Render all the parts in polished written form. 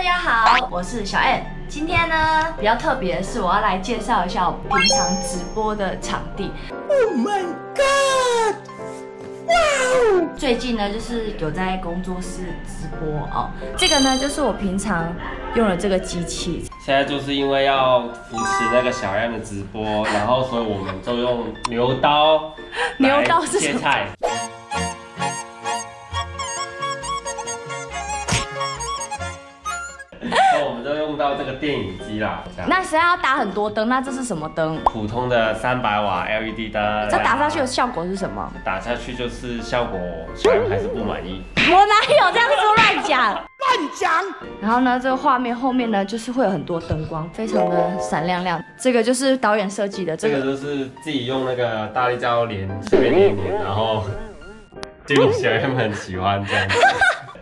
大家好，我是小燕。今天呢比较特别的是，我要来介绍一下我平常直播的场地。Oh my god！ 哇哦！最近呢就是有在工作室直播哦。这个呢就是我平常用的这个机器。现在就是因为要扶持那个小燕的直播，然后所以我们就用牛刀来切菜。 到这个电影机啦，那谁要打很多灯？那这是什么灯？普通的300瓦 LED 灯。这打下去的效果是什么？打下去就是效果，小燕还是不满意。我哪有这样说，乱讲，乱讲。然后呢，这个画面后面呢，就是会有很多灯光，非常的闪亮亮。这个就是导演设计的，这个就是自己用那个大力胶连随便粘，然后结果小燕很喜欢这样子。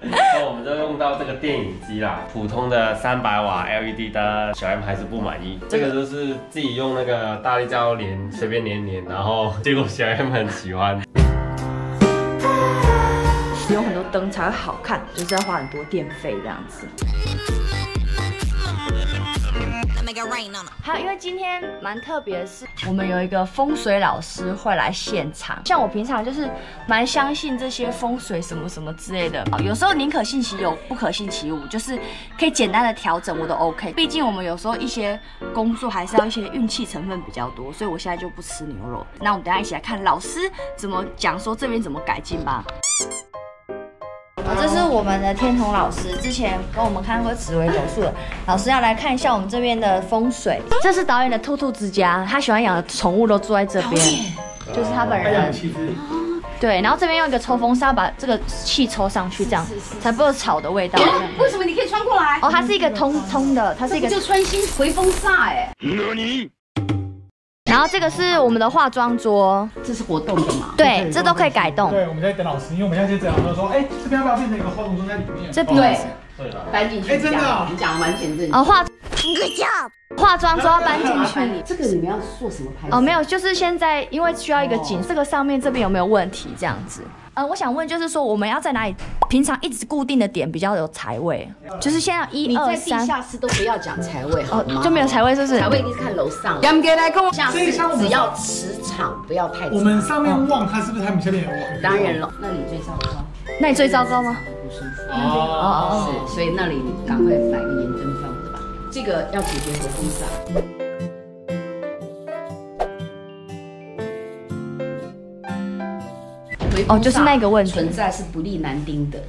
那我们就用到这个电影机啦，普通的300瓦 LED 灯，小 M 还是不满意。这个就是自己用那个大力胶连随便粘，然后结果小 M 很喜欢。使用很多灯才会好看，就是要花很多电费这样子。好，因为今天蛮特别的是，我们有一个风水老师会来现场。像我平常就是蛮相信这些风水什么什么之类的，有时候宁可信其有，不可信其无，就是可以简单的调整我都 OK。毕竟我们有时候一些工作还是要一些运气成分比较多，所以我现在就不吃牛肉。那我们等一下一起来看老师怎么讲，说这边怎么改进吧。 这是我们的天童老师，之前跟我们看过紫微斗数的老师要来看一下我们这边的风水。这是导演的兔兔之家，他喜欢养的宠物都住在这边，就是他本人。对，然后这边用一个抽风扇把这个气抽上去，这样才不会有草的味道。为什么你可以穿过来？哦，它是一个通的，它是一个就穿心回风煞哎。然后这个是我们的化妆桌，这是活动的嘛？对，这都可以改动。对，我们在等老师，因为我们现在就等老师说，哎，这边要不要变成一个活动桌在里面？这边对，搬进去。哎，真的，你讲的蛮前阵。哦，化妆桌要搬进去。这个你们要做什么拍？哦，没有，就是现在因为需要一个景，这个上面这边有没有问题？这样子。我想问就是说，我们要在哪里？平常一直固定的点比较有财位，就是现在1、2、3。你在地下室都不要讲财位，好吗？就没有财位，是不是？财位一定是看楼上。杨哥来跟我讲，所以像我们只要磁场不要太。我们上面旺，它是不是他们下面也旺？当然了，那你最糟糕。那你最糟糕吗？不舒服。哦是，所以那里你赶快买个盐灯放着吧。这个要解决回风煞。 哦，就是那个问题存在是不利男丁的，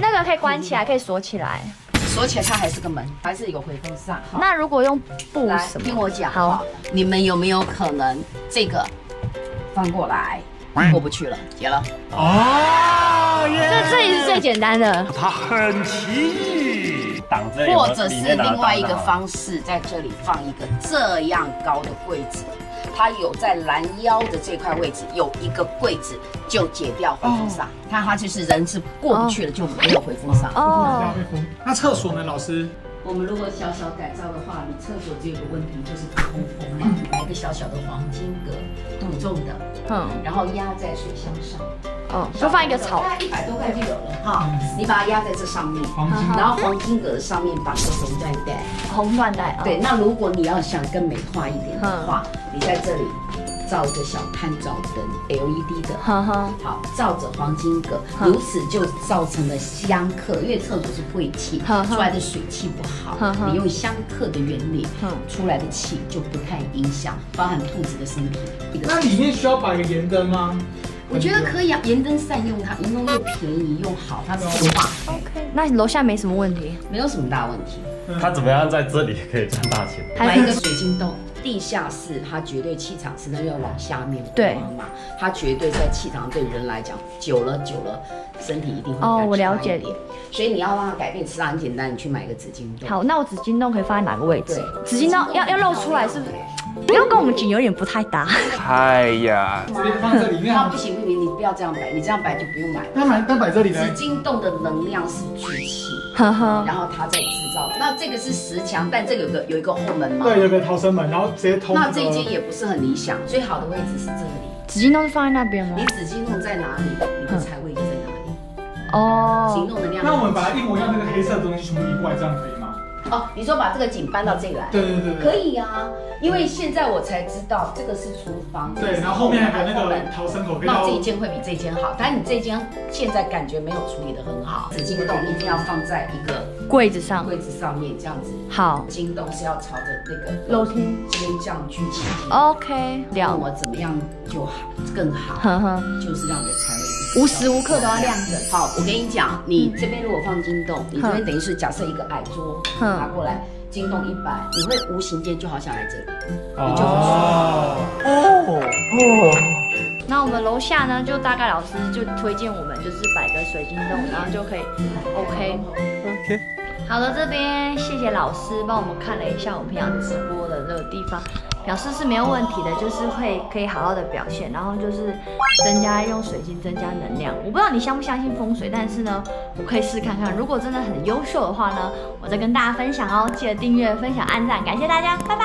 那个可以关起来，可以锁起来，锁起来它还是个门，还是有回风煞。那如果用布什么？听我讲，好，你们有没有可能这个翻过来过不去了，结了？哦，这也是最简单的。它很奇异，挡着，或者是另外一个方式，在这里放一个这样高的柜子。 它有在拦腰的这块位置有一个柜子，就解掉回风煞。它就是人是过不去了，就没有回风煞。哦。那厕所呢，老师？我们如果小小改造的话，你厕所只有一个问题，就是通风。来一个小小的黄金格，赌中的，然后压在水箱上。哦，就放一个草，大概100多块就有了哈。你把它压在这上面，然后黄金格上面绑个红缎带，红缎带。对，那如果你要想更美化一点的话。 你在这里照着小探照灯 LED 的，好，照着黄金格，如此就造成了相克，因为厕所是晦气，出来的水气不好，你用相克的原理，出来的气就不太影响，包含兔子的身体。那里面需要摆个盐灯吗？我觉得可以啊，盐灯善用它，盐灯又便宜又好，它的磁化。OK， 那楼下没什么问题，没有什么大问题。它怎么样在这里可以赚大钱？买一个水晶豆。 地下室，它绝对气场是要往下面对嘛，它绝对在气场对人来讲，久了，身体一定会哦，我了解点，所以你要让它改变，磁场很简单，你去买个紫金洞。好，那我紫金洞可以放在哪个位置？紫金洞要露出来是不是？你要跟我们景有点不太搭。哎呀，这边放在里面。那不行不行，你不要这样摆，你这样摆就不用买。那摆这里呢？紫金洞的能量是聚气，然后它在制造。那这个是石墙，但这有一个后门嘛？对，有个逃生门，然后。 那这一间也不是很理想，最好的位置是这里。紫金洞是放在那边吗？你紫金洞在哪里，你的财位就在哪里。哦。行动能量。那我们把它一模一样那个黑色的东西全部移过来，这样可以吗？哦，你说把这个景搬到这里来？对对对，可以啊，因为现在我才知道这个是厨房。对，然后后面还有那个逃生口。那这一间会比这间好，但是你这间现在感觉没有处理得很好。紫晶洞一定要放在一个柜子上，柜子上面这样子。好，晶洞是要朝着那个楼梯尖这样去前进。OK， 让我怎么样就更好，就是让你的财务。 无时无刻都要亮着。好，我跟你讲，你这边如果放晶洞，你这边等于是假设一个矮桌拿过来，晶洞100，你会无形间就好想来这里，你就很舒服。那我们楼下呢，就大概老师就推荐我们就是摆个水晶洞，然后就可以 OK。好的，这边谢谢老师帮我们看了一下我们平常直播的这个地方。 表示是没有问题的，就是会可以好好的表现，然后就是增加用水晶增加能量。我不知道你相不相信风水，但是呢，我可以试看看。如果真的很优秀的话呢，我再跟大家分享哦。记得订阅、分享、按赞，感谢大家，拜拜。